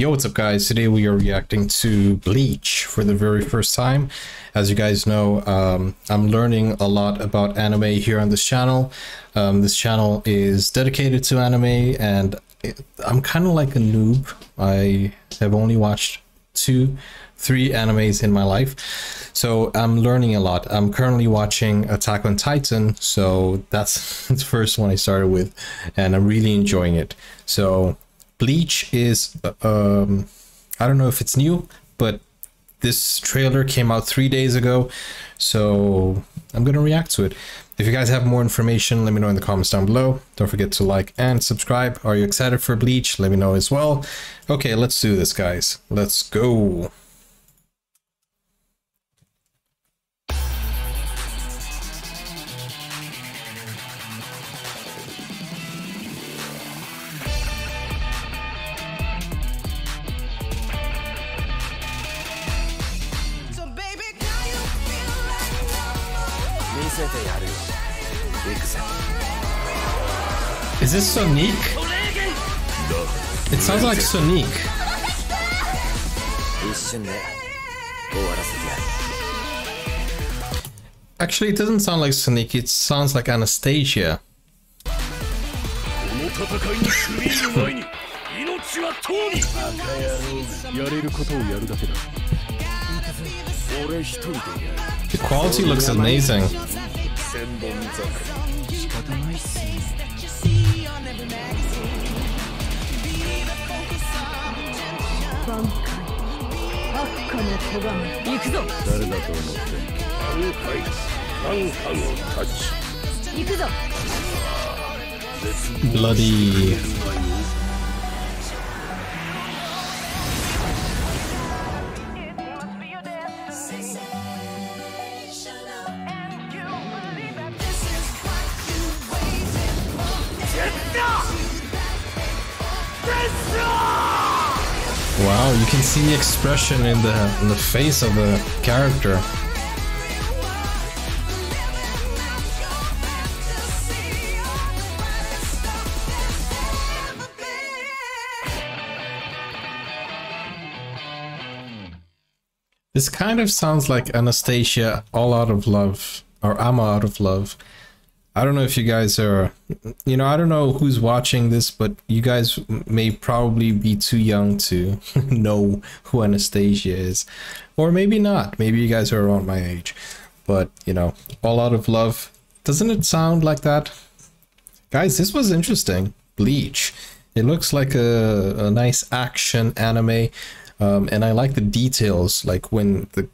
Yo, what's up guys? Today we are reacting to Bleach for the very first time. As you guys know, I'm learning a lot about anime here on this channel. This channel is dedicated to anime and I'm kind of like a noob. I have only watched 2-3 animes in my life, so I'm learning a lot. I'm currently watching Attack on Titan, so that's the first one I started with and I'm really enjoying it. So Bleach is, I don't know if it's new, but this trailer came out 3 days ago, so I'm gonna react to it. If you guys have more information, let me know in the comments down below. Don't forget to like and subscribe. Are you excited for Bleach? Let me know as well. Okay, let's do this, guys. Let's go. Is this Sonic? It sounds like Sonic. Actually, it doesn't sound like Sonic, it sounds like Anastasia. The quality looks amazing. Bloody. Wow, you can see the expression in the face of the character. This kind of sounds like Anastasia All Out of Love, or I'm Out of Love. I don't know if you guys are, you know, I don't know who's watching this, but you guys may probably be too young to know who Anastasia is, or maybe not. Maybe you guys are around my age, but you know, All Out of Love. Doesn't it sound like that? Guys, this was interesting. Bleach. It looks like a nice action anime. And I like the details, like when the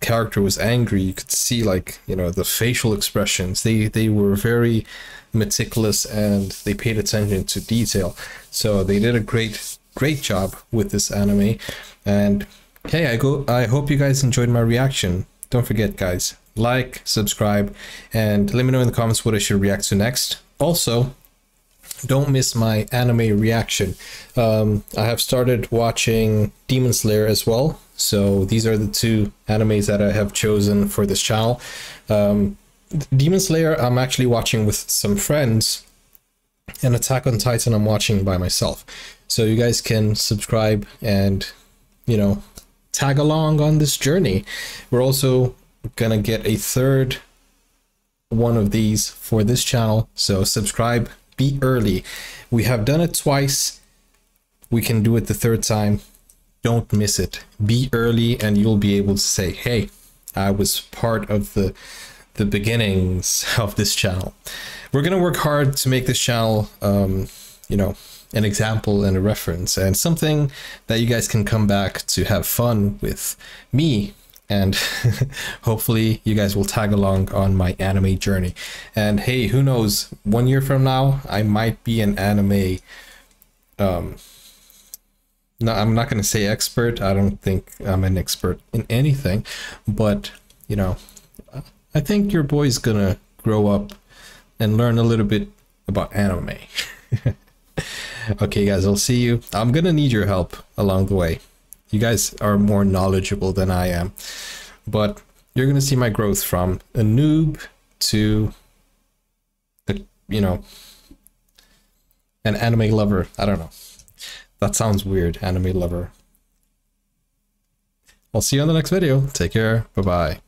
character was angry, you could see, like, you know, the facial expressions. They were very meticulous and they paid attention to detail. So they did a great job with this anime. And hey, I hope you guys enjoyed my reaction. Don't forget, guys, like, subscribe, and let me know in the comments what I should react to next. Also, don't miss my anime reaction. I have started watching Demon Slayer as well, so these are the two animes that I have chosen for this channel. Demon Slayer I'm actually watching with some friends, and Attack on Titan I'm watching by myself. So you guys can subscribe and, you know, tag along on this journey. We're also gonna get a third one of these for this channel, so subscribe. Be early. We have done it twice. We can do it the third time. Don't miss it. Be early and you'll be able to say, hey, I was part of the beginnings of this channel. We're gonna work hard to make this channel, you know, an example and a reference and something that you guys can come back to have fun with me. And hopefully you guys will tag along on my anime journey. And hey, who knows, 1 year from now, I might be an anime. No, I'm not going to say expert. I don't think I'm an expert in anything. But, you know, I think your boy's going to grow up and learn a little bit about anime. Okay, guys, I'll see you. I'm going to need your help along the way. You guys are more knowledgeable than I am, but you're going to see my growth from a noob to, you know, an anime lover. I don't know. That sounds weird, anime lover. I'll see you on the next video. Take care. Bye-bye.